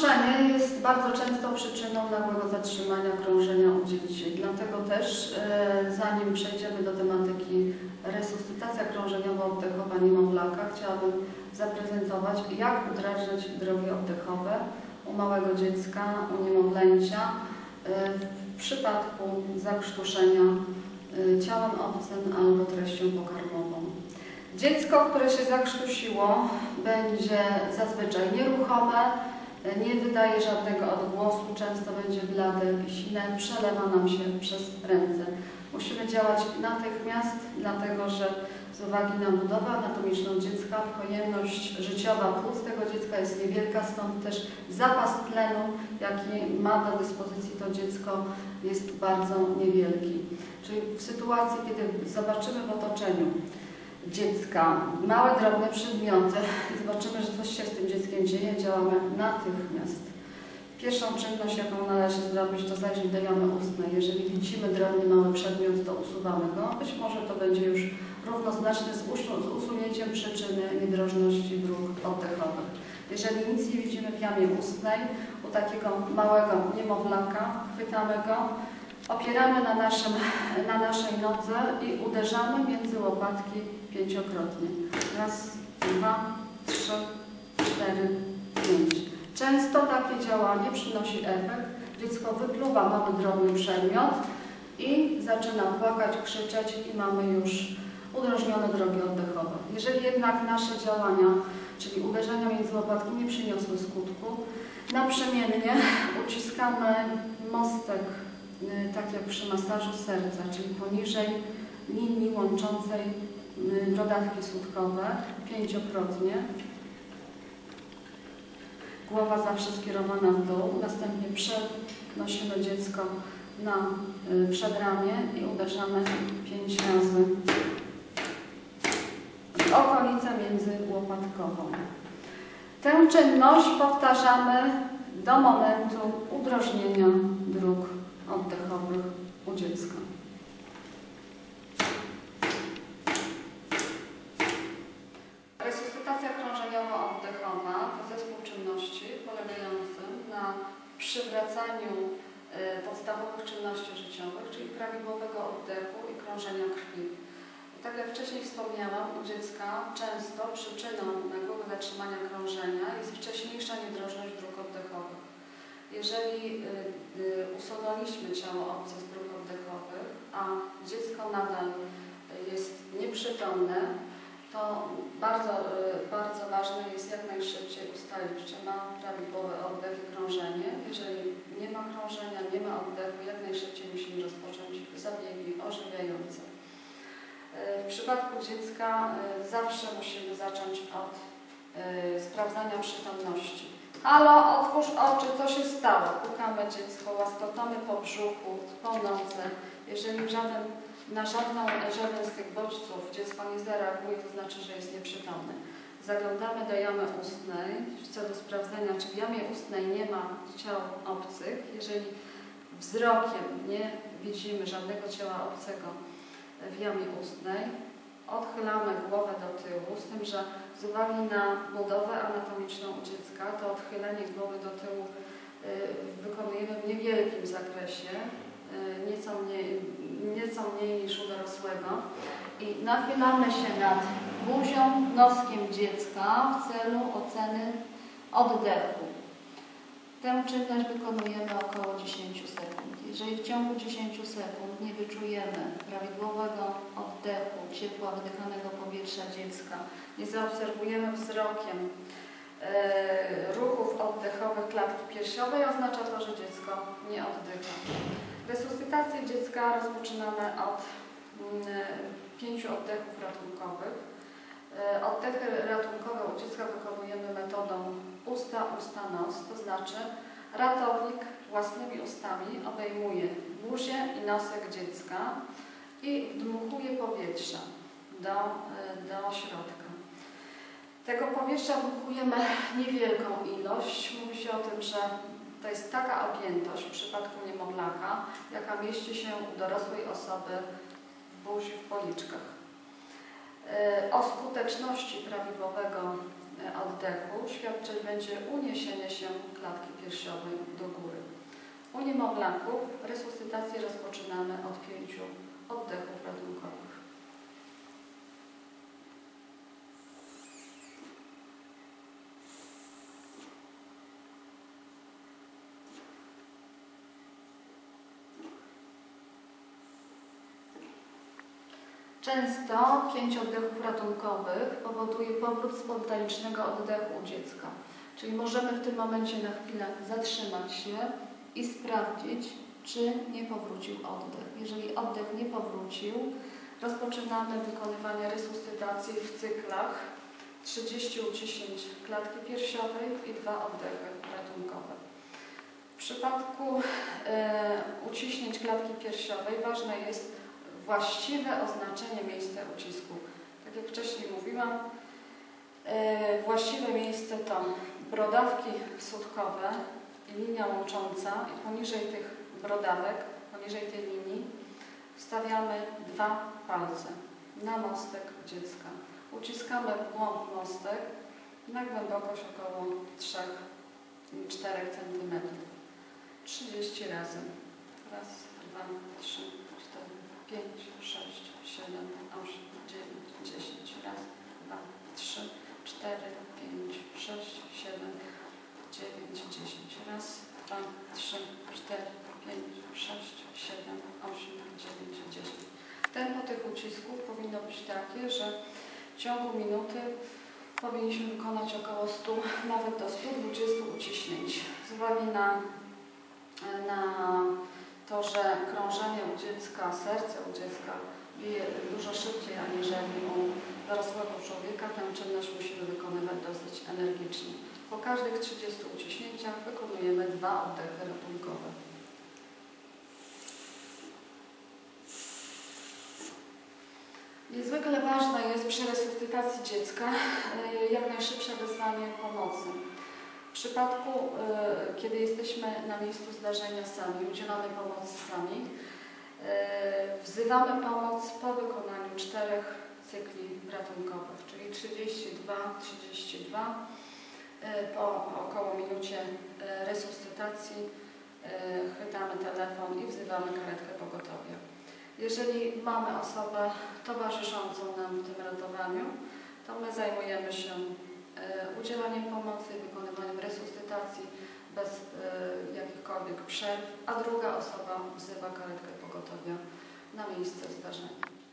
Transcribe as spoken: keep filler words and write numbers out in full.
Zanurzenie jest bardzo częstą przyczyną nagłego zatrzymania krążenia u dzieci. Dlatego też, e, zanim przejdziemy do tematyki resuscytacja krążeniowo-oddechowa niemowlaka, chciałabym zaprezentować, jak udrażniać drogi oddechowe u małego dziecka, u niemowlęcia e, w przypadku zakrztuszenia e, ciałem obcym albo treścią pokarmową. Dziecko, które się zakrztusiło, będzie zazwyczaj nieruchome, nie wydaje żadnego odgłosu, często będzie blade i sine, przelewa nam się przez ręce. Musimy działać natychmiast, dlatego że z uwagi na budowę anatomiczną dziecka pojemność życiowa płuc tego dziecka jest niewielka, stąd też zapas tlenu, jaki ma do dyspozycji to dziecko, jest bardzo niewielki. Czyli w sytuacji, kiedy zobaczymy w otoczeniu dziecka małe, drobne przedmioty i zobaczymy, że coś się z tym dzieckiem dzieje, działamy natychmiast. Pierwszą czynność, jaką należy zrobić, to zajrzeć do jamy ustnej. Jeżeli widzimy drobny, mały przedmiot, to usuwamy go. Być może to będzie już równoznaczne z usunięciem przyczyny niedrożności dróg oddechowych. Jeżeli nic nie widzimy w jamie ustnej, u takiego małego niemowlaka chwytamy go, opieramy na, naszym, na naszej nodze i uderzamy między łopatki pięciokrotnie. Raz, dwa, trzy, cztery, pięć. Często takie działanie przynosi efekt. Dziecko wypluwa mały drobny przedmiot i zaczyna płakać, krzyczeć i mamy już udrożnione drogi oddechowe. Jeżeli jednak nasze działania, czyli uderzenia między łopatki, nie przyniosły skutku, naprzemiennie uciskamy mostek, tak jak przy masażu serca, czyli poniżej linii łączącej brodawki słupkowe, pięciokrotnie. Głowa zawsze skierowana w dół, następnie przenosimy dziecko na przedramię i uderzamy pięć razy w okolicę międzyłopatkową. Tę czynność powtarzamy do momentu udrożnienia dróg oddechowych u dziecka. Resuscytacja krążeniowo-oddechowa to zespół czynności polegających na przywracaniu y, podstawowych czynności życiowych, czyli prawidłowego oddechu i krążenia krwi. Tak jak wcześniej wspomniałam, u dziecka często przyczyną nagłego zatrzymania krążenia jest wcześniejsza niedrożność dróg oddechowych. Jeżeli y, y, usunęliśmy ciało obce z dróg oddechowych, a dziecko nadal jest nieprzytomne, to bardzo, y, bardzo ważne jest jak najszybciej ustalić, czy ma prawidłowy oddech i krążenie. Jeżeli nie ma krążenia, nie ma oddechu, jak najszybciej musimy rozpocząć zabiegi ożywiające. Y, w przypadku dziecka y, zawsze musimy zacząć od y, sprawdzania przytomności. Halo, otwórz oczy, co się stało? Pukamy dziecko, łaskotamy po brzuchu, po nodze. Jeżeli żaden, na żadną, żaden z tych bodźców dziecko nie zareaguje, to znaczy, że jest nieprzytomne. Zaglądamy do jamy ustnej w celu sprawdzenia, czy w jamie ustnej nie ma ciał obcych. Jeżeli wzrokiem nie widzimy żadnego ciała obcego w jamie ustnej, odchylamy głowę do tyłu, z tym, że z uwagi na budowę anatomiczną u dziecka, to odchylenie głowy do tyłu y, wykonujemy w niewielkim zakresie, y, nieco, mniej, nieco mniej niż u dorosłego. I nachylamy się nad buzią, noskiem dziecka w celu oceny oddechu. Tę czynność wykonujemy około dziesięć sekund. Jeżeli w ciągu dziesięć sekund nie wyczujemy prawidłowego oddechu, ciepła wdychanego powietrza dziecka, nie zaobserwujemy wzrokiem yy, ruchów oddechowych klatki piersiowej, oznacza to, że dziecko nie oddycha. Resuscytację dziecka rozpoczynamy od yy, pięciu oddechów ratunkowych. Yy, oddechy ratunkowe u dziecka wykonujemy metodą usta-usta-nos, to znaczy ratownik własnymi ustami obejmuje buzię i nosek dziecka i wdmuchuje powietrze do, do środka. Tego powietrza wdmuchujemy niewielką ilość. Mówi się o tym, że to jest taka objętość w przypadku niemowlaka, jaka mieści się u dorosłej osoby w buzi, w policzkach. O skuteczności prawidłowego oddechu świadczyć będzie uniesienie się klatki piersiowej do góry. U niemowlaków resuscytację rozpoczynamy od pięciu oddechów ratunkowych. Często pięć oddechów ratunkowych powoduje powrót spontanicznego oddechu u dziecka. Czyli możemy w tym momencie na chwilę zatrzymać się i sprawdzić, czy nie powrócił oddech. Jeżeli oddech nie powrócił, rozpoczynamy wykonywanie resuscytacji w cyklach trzydzieści uciśnięć klatki piersiowej i dwa oddechy ratunkowe. W przypadku y, uciśnięć klatki piersiowej ważne jest właściwe oznaczenie miejsca ucisku. Tak jak wcześniej mówiłam, yy, właściwe miejsce to brodawki sutkowe i linia łącząca, i poniżej tych brodawek, poniżej tej linii wstawiamy dwa palce na mostek dziecka. Uciskamy w głąb mostek na głębokość około trzy do czterech centymetrów. trzydzieści razy. Raz, dwa, trzy, cztery. pięć, sześć, siedem, osiem, dziewięć, dziesięć. Raz, dwa, trzy, cztery, pięć, sześć, siedem, dziewięć, dziesięć. Raz, dwa, trzy, cztery, pięć, sześć, siedem, osiem, dziewięć, dziesięć. Tempo tych ucisków powinno być takie, że w ciągu minuty powinniśmy wykonać około stu, nawet do stu dwudziestu uciśnięć. Z uwagi na, na to, że krążenie u dziecka, serce u dziecka bije dużo szybciej aniżeli u dorosłego człowieka, tę czynność musimy wykonywać dosyć energicznie. Po każdych trzydziestu uciśnięciach wykonujemy dwa oddechy ratunkowe. Niezwykle ważne jest przy resuscytacji dziecka jak najszybsze wezwanie pomocy. W przypadku, kiedy jesteśmy na miejscu zdarzenia sami, udzielamy pomocy sami, wzywamy pomoc po wykonaniu czterech cykli ratunkowych, czyli trzydzieści dwa, trzydzieści dwa, po około minucie resuscytacji chwytamy telefon i wzywamy karetkę pogotowia. Jeżeli mamy osobę towarzyszącą nam w tym ratowaniu, to my zajmujemy się udzielaniem pomocy, wykonywaniem resuscytacji bez y, jakichkolwiek przerw, a druga osoba wzywa karetkę pogotowia na miejsce zdarzenia.